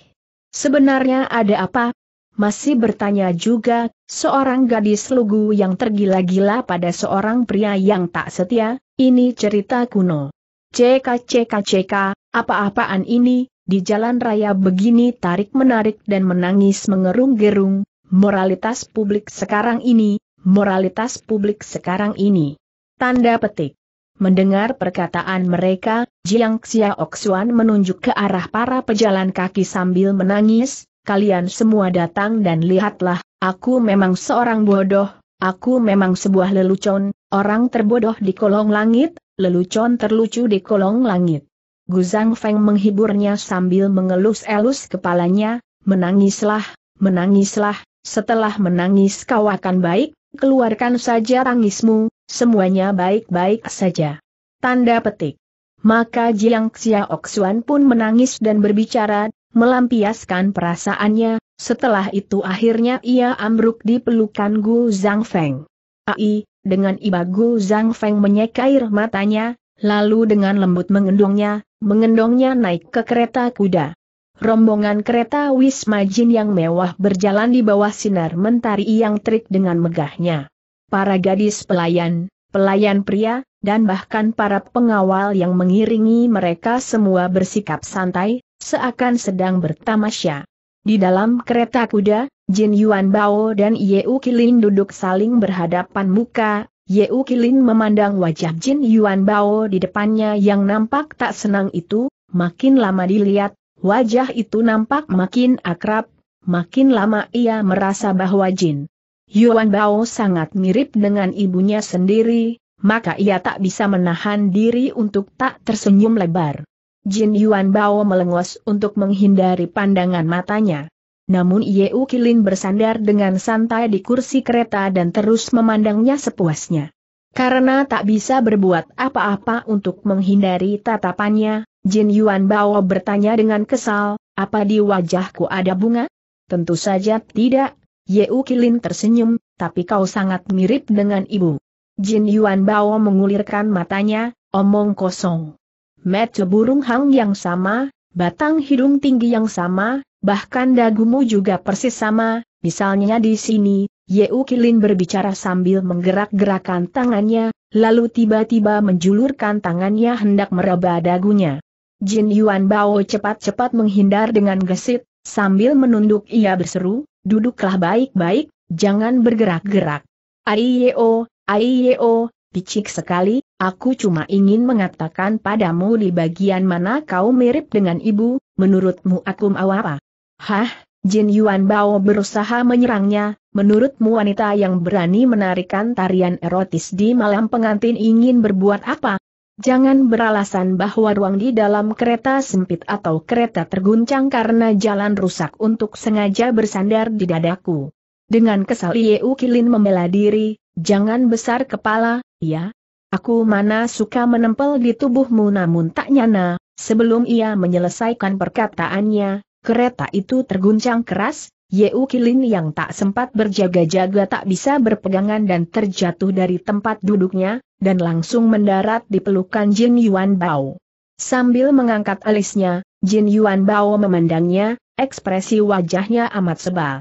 Sebenarnya ada apa? Masih bertanya juga, seorang gadis lugu yang tergila-gila pada seorang pria yang tak setia, ini cerita kuno. Ck-ck-ck, apa-apaan ini, di jalan raya begini tarik-menarik dan menangis mengerung-gerung, moralitas publik sekarang ini, moralitas publik sekarang ini. Tanda petik. Mendengar perkataan mereka, Jiang Xiaoxuan menunjuk ke arah para pejalan kaki sambil menangis, "Kalian semua datang dan lihatlah, aku memang seorang bodoh, aku memang sebuah lelucon, orang terbodoh di kolong langit, lelucon terlucu di kolong langit." Gu Zhangfeng menghiburnya sambil mengelus-elus kepalanya, "Menangislah, menangislah, setelah menangis kau akan baik, keluarkan saja tangismu, semuanya baik-baik saja." Tanda petik. Maka Jiang Xiaoxuan pun menangis dan berbicara, melampiaskan perasaannya, setelah itu akhirnya ia ambruk di pelukan Gu Zhangfeng. Ai, dengan iba Gu Zhangfeng menyek air matanya, lalu dengan lembut mengendongnya, mengendongnya naik ke kereta kuda. Rombongan kereta Wisma Jin yang mewah berjalan di bawah sinar mentari yang terik dengan megahnya. Para gadis pelayan, pelayan pria, dan bahkan para pengawal yang mengiringi mereka semua bersikap santai, seakan sedang bertamasya. Di dalam kereta kuda, Jin Yuanbao dan Yu Qilin duduk saling berhadapan muka. Yu Qilin memandang wajah Jin Yuanbao di depannya yang nampak tak senang itu, makin lama dilihat, wajah itu nampak makin akrab, makin lama ia merasa bahwa Jin Yuanbao sangat mirip dengan ibunya sendiri, maka ia tak bisa menahan diri untuk tak tersenyum lebar. Jin Yuanbao melengos untuk menghindari pandangan matanya. Namun Yu Qilin bersandar dengan santai di kursi kereta dan terus memandangnya sepuasnya. Karena tak bisa berbuat apa-apa untuk menghindari tatapannya, Jin Yuanbao bertanya dengan kesal, "Apa di wajahku ada bunga?" "Tentu saja tidak," Yu Qilin tersenyum, "tapi kau sangat mirip dengan ibu." Jin Yuanbao mengulirkan matanya, "Omong kosong. Mata burung hang yang sama, batang hidung tinggi yang sama, bahkan dagumu juga persis sama, misalnya di sini." Yu Qilin berbicara sambil menggerak-gerakan tangannya, lalu tiba-tiba menjulurkan tangannya hendak meraba dagunya. Jin Yuanbao cepat-cepat menghindar dengan gesit, sambil menunduk ia berseru, "Duduklah baik-baik, jangan bergerak-gerak." "Aiyeo, aiyeo, picik sekali, aku cuma ingin mengatakan padamu di bagian mana kau mirip dengan ibu, menurutmu aku mau apa?" "Hah?" Jin Yuanbao berusaha menyerangnya, "Menurutmu wanita yang berani menarikan tarian erotis di malam pengantin ingin berbuat apa? Jangan beralasan bahwa ruang di dalam kereta sempit atau kereta terguncang karena jalan rusak untuk sengaja bersandar di dadaku." Dengan kesal Yu Qilin membela diri, "Jangan besar kepala, ya. Aku mana suka menempel di tubuhmu." Namun tak nyana, sebelum ia menyelesaikan perkataannya, kereta itu terguncang keras. Yu Qilin yang tak sempat berjaga-jaga tak bisa berpegangan dan terjatuh dari tempat duduknya, dan langsung mendarat di pelukan Jin Yuanbao. Sambil mengangkat alisnya, Jin Yuanbao memandangnya, ekspresi wajahnya amat sebal.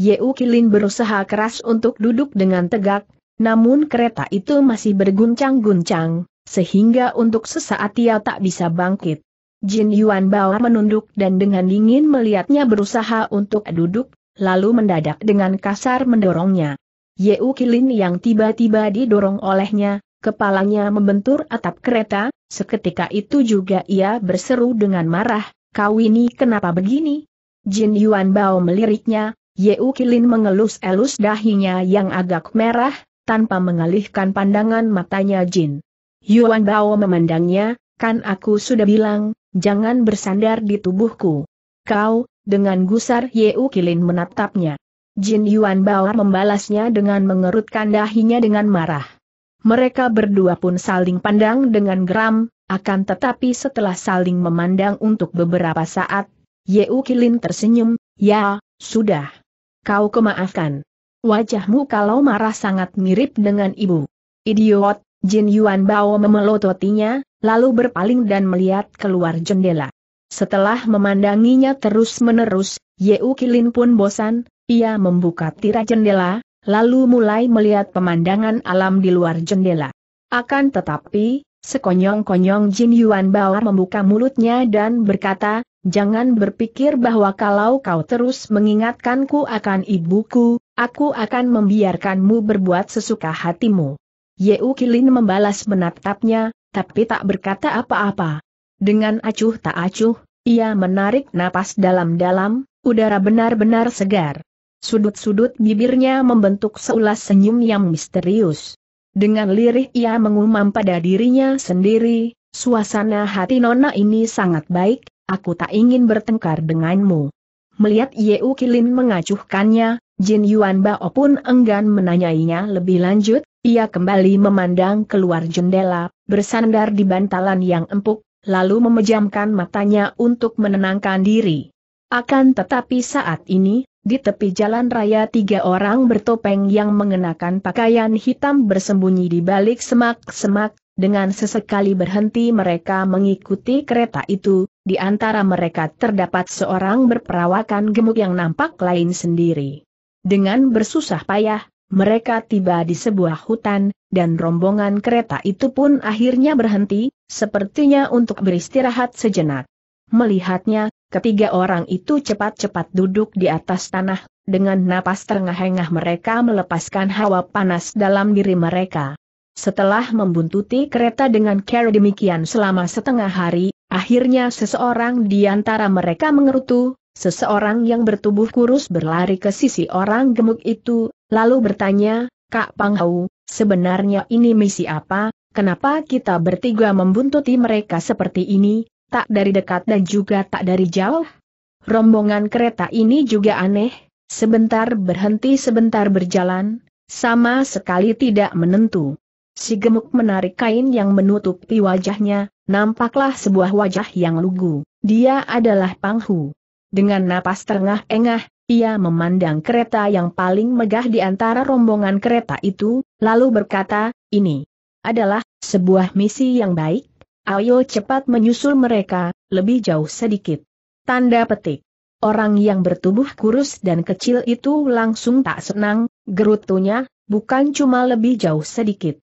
Yu Qilin berusaha keras untuk duduk dengan tegak, namun kereta itu masih berguncang-guncang, sehingga untuk sesaat ia tak bisa bangkit. Jin Yuanbao menunduk dan dengan dingin melihatnya berusaha untuk duduk, lalu mendadak dengan kasar mendorongnya. Yu Qilin yang tiba-tiba didorong olehnya, kepalanya membentur atap kereta, seketika itu juga ia berseru dengan marah, "Kau ini kenapa begini?" Jin Yuanbao meliriknya, Yu Qilin mengelus-elus dahinya yang agak merah, tanpa mengalihkan pandangan matanya Jin Yuanbao memandangnya, "Kan aku sudah bilang, jangan bersandar di tubuhku." "Kau," dengan gusar Yu Qilin menatapnya. Jin Yuanbao membalasnya dengan mengerutkan dahinya dengan marah. Mereka berdua pun saling pandang dengan geram, akan tetapi setelah saling memandang untuk beberapa saat, Yu Qilin tersenyum, "Ya, sudah. Kau kemaafkan. Wajahmu kalau marah sangat mirip dengan ibu." "Idiot!" Jin Yuanbao memelototinya, lalu berpaling dan melihat keluar jendela. Setelah memandanginya terus-menerus, Yu Qilin pun bosan, ia membuka tirai jendela, lalu mulai melihat pemandangan alam di luar jendela. Akan tetapi, sekonyong-konyong Jin Yuanbao membuka mulutnya dan berkata, "Jangan berpikir bahwa kalau kau terus mengingatkanku akan ibuku, aku akan membiarkanmu berbuat sesuka hatimu." Yu Qilin membalas menatapnya, tapi tak berkata apa-apa. Dengan acuh tak acuh, ia menarik napas dalam-dalam, udara benar-benar segar. Sudut-sudut bibirnya membentuk seulas senyum yang misterius. Dengan lirih ia mengumam pada dirinya sendiri, "Suasana hati nona ini sangat baik, aku tak ingin bertengkar denganmu." Melihat Yu Qilin mengacuhkannya, Jin Yuanbao pun enggan menanyainya lebih lanjut, ia kembali memandang keluar jendela, bersandar di bantalan yang empuk, lalu memejamkan matanya untuk menenangkan diri. Akan tetapi saat ini, di tepi jalan raya tiga orang bertopeng yang mengenakan pakaian hitam bersembunyi di balik semak-semak. Dengan sesekali berhenti mereka mengikuti kereta itu, di antara mereka terdapat seorang berperawakan gemuk yang nampak lain sendiri. Dengan bersusah payah, mereka tiba di sebuah hutan, dan rombongan kereta itu pun akhirnya berhenti, sepertinya untuk beristirahat sejenak. Melihatnya, ketiga orang itu cepat-cepat duduk di atas tanah, dengan napas terengah-engah mereka melepaskan hawa panas dalam diri mereka. Setelah membuntuti kereta dengan cara demikian selama setengah hari, akhirnya seseorang di antara mereka mengerutu, seseorang yang bertubuh kurus berlari ke sisi orang gemuk itu, lalu bertanya, "Kak Pang Hu, sebenarnya ini misi apa, kenapa kita bertiga membuntuti mereka seperti ini, tak dari dekat dan juga tak dari jauh? Rombongan kereta ini juga aneh, sebentar berhenti sebentar berjalan, sama sekali tidak menentu." Si gemuk menarik kain yang menutupi wajahnya, nampaklah sebuah wajah yang lugu. Dia adalah Pang Hu. Dengan napas terengah-engah, ia memandang kereta yang paling megah di antara rombongan kereta itu, lalu berkata, "Ini adalah sebuah misi yang baik, ayo cepat menyusul mereka, lebih jauh sedikit." Tanda petik. Orang yang bertubuh kurus dan kecil itu langsung tak senang, gerutunya, "Bukan cuma lebih jauh sedikit.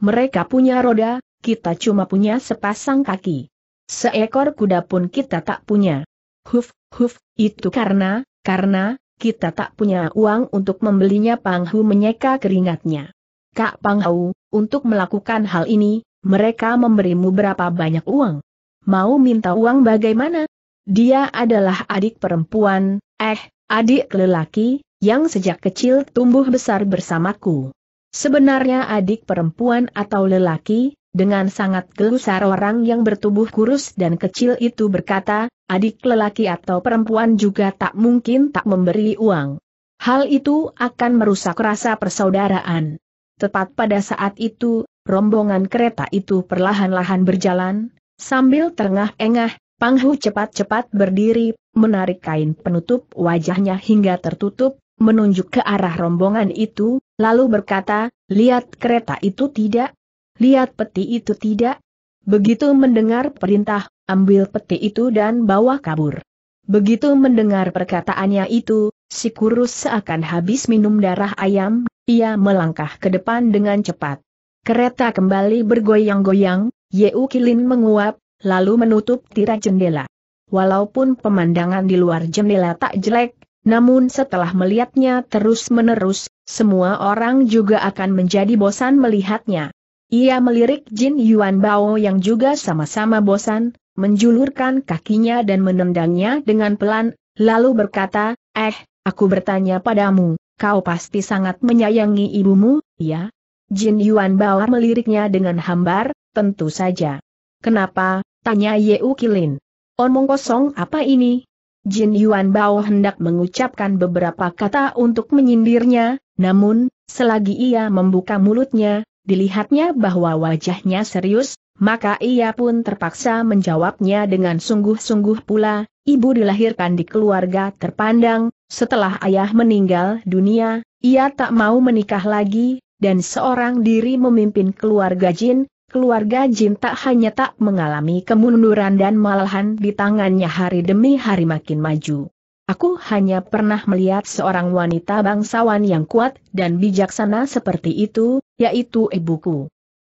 Mereka punya roda, kita cuma punya sepasang kaki. Seekor kuda pun kita tak punya. Huf, huf, itu karena, karena, kita tak punya uang untuk membelinya." Pang Hu menyeka keringatnya. "Kak Pang Hu, untuk melakukan hal ini, mereka memberimu berapa banyak uang? Mau minta uang bagaimana?" Dia adalah adik perempuan, eh, adik lelaki, yang sejak kecil tumbuh besar bersamaku. Sebenarnya adik perempuan atau lelaki, dengan sangat gelusar orang yang bertubuh kurus dan kecil itu berkata, "Adik lelaki atau perempuan juga tak mungkin tak memberi uang. Hal itu akan merusak rasa persaudaraan." Tepat pada saat itu, rombongan kereta itu perlahan-lahan berjalan, sambil terengah-engah, Pang Hu cepat-cepat berdiri, menarik kain penutup wajahnya hingga tertutup, menunjuk ke arah rombongan itu, lalu berkata, "Lihat kereta itu tidak? Lihat peti itu tidak?" Begitu mendengar perintah, ambil peti itu dan bawa kabur. Begitu mendengar perkataannya itu, si kurus seakan habis minum darah ayam, ia melangkah ke depan dengan cepat. Kereta kembali bergoyang-goyang, Yu Qilin menguap, lalu menutup tirai jendela. Walaupun pemandangan di luar jendela tak jelek, namun setelah melihatnya terus-menerus, semua orang juga akan menjadi bosan melihatnya. Ia melirik Jin Yuanbao yang juga sama-sama bosan, menjulurkan kakinya dan menendangnya dengan pelan, lalu berkata, "Eh, aku bertanya padamu, kau pasti sangat menyayangi ibumu, ya?" Jin Yuanbao meliriknya dengan hambar, "Tentu saja." "Kenapa?" tanya Yu Qilin. "Omong kosong apa ini?" Jin Yuanbao hendak mengucapkan beberapa kata untuk menyindirnya, namun, selagi ia membuka mulutnya, dilihatnya bahwa wajahnya serius, maka ia pun terpaksa menjawabnya dengan sungguh-sungguh pula, "Ibu dilahirkan di keluarga terpandang, setelah ayah meninggal dunia, ia tak mau menikah lagi, dan seorang diri memimpin keluarga Jin. Keluarga Jin tak hanya tak mengalami kemunduran dan malahan di tangannya hari demi hari makin maju. Aku hanya pernah melihat seorang wanita bangsawan yang kuat dan bijaksana seperti itu, yaitu ibuku."